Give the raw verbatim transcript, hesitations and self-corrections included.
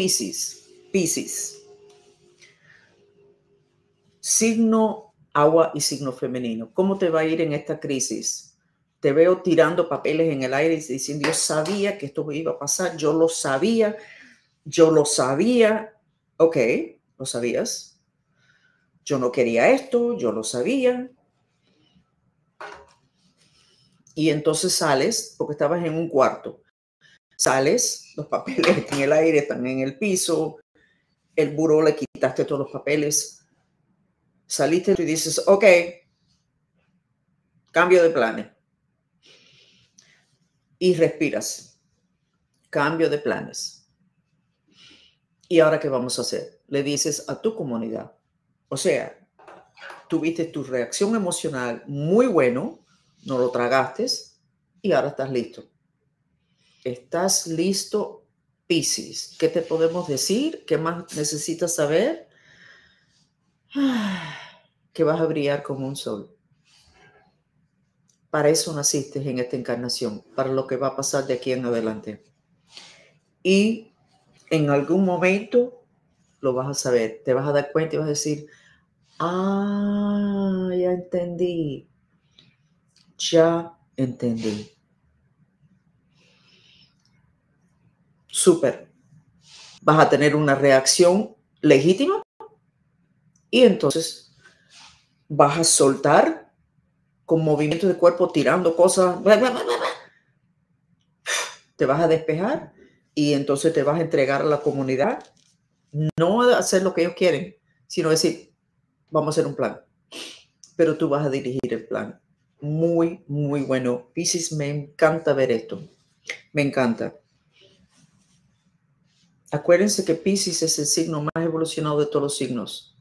Piscis, Piscis. Signo agua y signo femenino. ¿Cómo te va a ir en esta crisis? Te veo tirando papeles en el aire y diciendo, yo sabía que esto iba a pasar, yo lo sabía, yo lo sabía. Ok, lo sabías. Yo no quería esto, yo lo sabía. Y entonces sales, porque estabas en un cuarto, sales, los papeles están en el aire, están en el piso, el buró le quitaste todos los papeles, saliste y dices, ok, cambio de planes. Y respiras, cambio de planes. ¿Y ahora qué vamos a hacer? Le dices a tu comunidad, o sea, tuviste tu reacción emocional muy bueno, no lo tragaste y ahora estás listo. Estás listo, Piscis. ¿Qué te podemos decir? ¿Qué más necesitas saber? Que vas a brillar como un sol. Para eso naciste en esta encarnación, para lo que va a pasar de aquí en adelante. Y en algún momento lo vas a saber. Te vas a dar cuenta y vas a decir, ah, ya entendí. Ya entendí. Súper. Vas a tener una reacción legítima y entonces vas a soltar con movimientos de cuerpo, tirando cosas. Bla, bla, bla, bla. Te vas a despejar y entonces te vas a entregar a la comunidad. No hacer lo que ellos quieren, sino decir, vamos a hacer un plan. Pero tú vas a dirigir el plan. Muy, muy bueno. Piscis, me encanta ver esto. Me encanta. Acuérdense que Piscis es el signo más evolucionado de todos los signos.